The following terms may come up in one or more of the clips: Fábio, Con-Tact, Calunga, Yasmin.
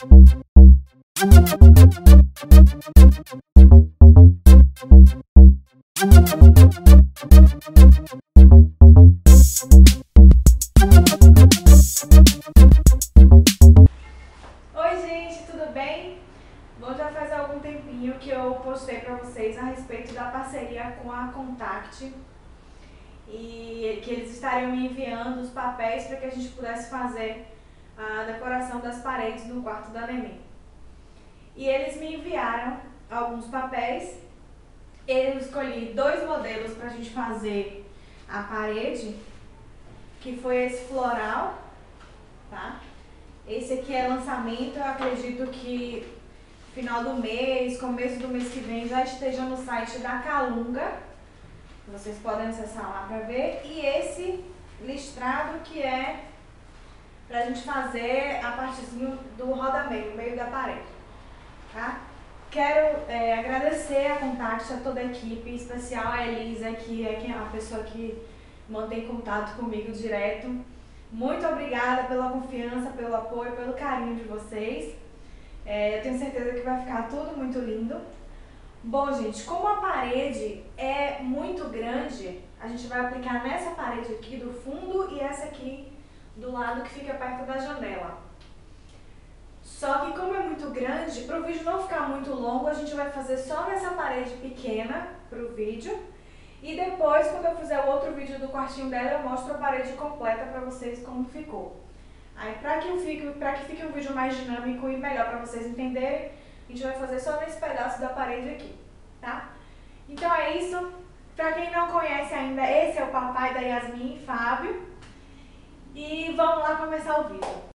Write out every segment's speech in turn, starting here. Oi gente, tudo bem? Bom, já faz algum tempinho que eu postei para vocês a respeito da parceria com a Con-Tact e que eles estariam me enviando os papéis para que a gente pudesse fazer a decoração das paredes do quarto da Neném. E eles me enviaram alguns papéis. Eu escolhi dois modelos para a gente fazer a parede, que foi esse floral, tá? Esse aqui é lançamento, eu acredito que final do mês, começo do mês que vem já esteja no site da Calunga. Vocês podem acessar lá para ver. E esse listrado, que é pra gente fazer a partezinha do rodamento, meio da parede, tá? Quero agradecer a Con-Tact, a toda a equipe, em especial a Elisa, que é a pessoa que mantém contato comigo direto. Muito obrigada pela confiança, pelo apoio, pelo carinho de vocês. Eu tenho certeza que vai ficar tudo muito lindo. Bom, gente, como a parede é muito grande, a gente vai aplicar nessa parede aqui do fundo e essa aqui do lado que fica perto da janela. Só que como é muito grande, para o vídeo não ficar muito longo, a gente vai fazer só nessa parede pequena para o vídeo. E depois, quando eu fizer o outro vídeo do quartinho dela, eu mostro a parede completa para vocês como ficou. Aí, para que fique um vídeo mais dinâmico e melhor para vocês entenderem, a gente vai fazer só nesse pedaço da parede aqui, tá? Então é isso. Para quem não conhece ainda, esse é o papai da Yasmin e Fábio. E vamos lá começar o vídeo.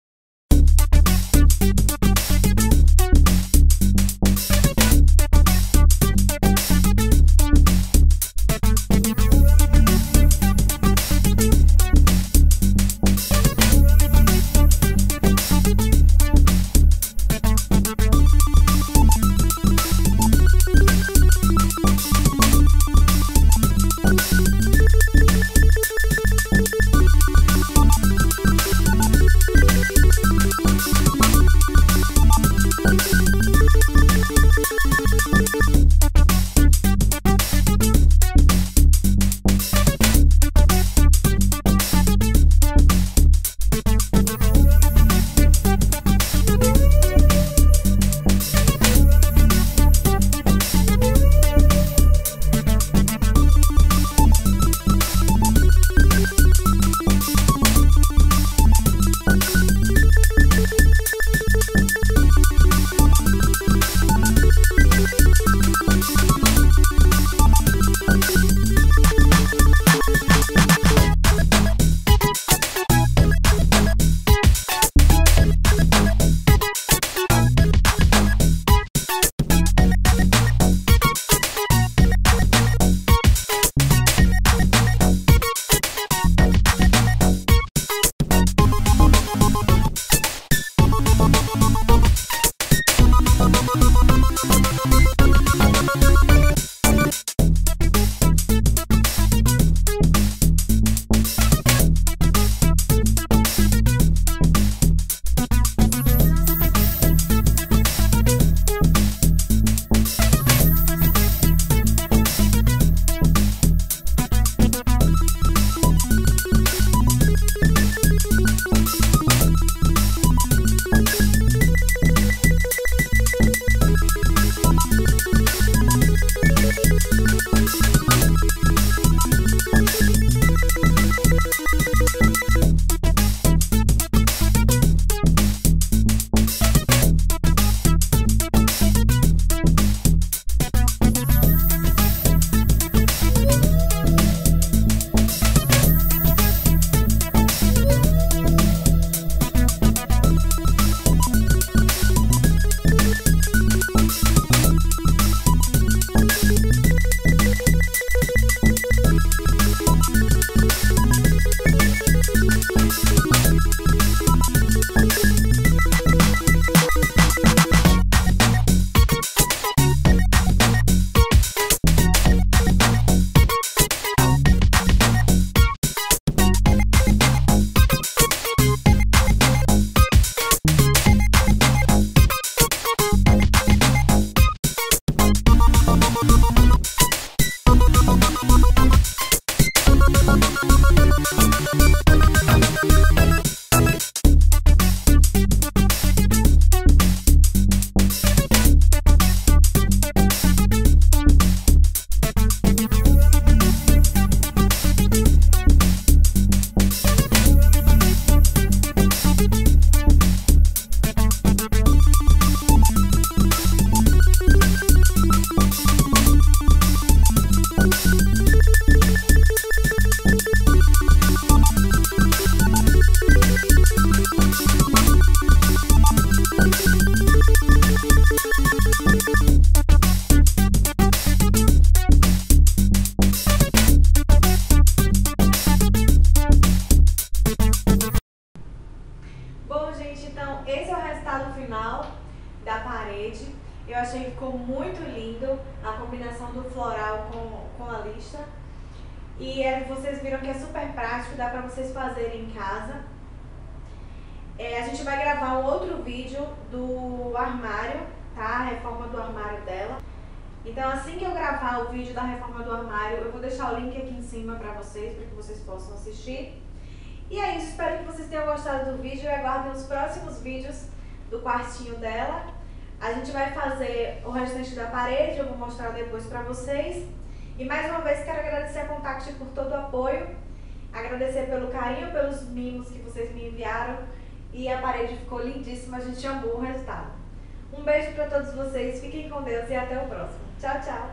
normal da parede. Eu achei que ficou muito lindo a combinação do floral com a lista. E vocês viram que é super prático, dá pra vocês fazerem em casa. A gente vai gravar um outro vídeo do armário, tá? A reforma do armário dela. Então assim que eu gravar o vídeo da reforma do armário, eu vou deixar o link aqui em cima pra vocês, pra que vocês possam assistir. E é isso, espero que vocês tenham gostado do vídeo e aguardem os próximos vídeos do quartinho dela. A gente vai fazer o restante da parede, eu vou mostrar depois pra vocês. E mais uma vez quero agradecer a Con-Tact por todo o apoio, agradecer pelo carinho, pelos mimos que vocês me enviaram. E a parede ficou lindíssima, a gente amou o resultado. Um beijo pra todos vocês, fiquem com Deus e até o próximo. Tchau, tchau!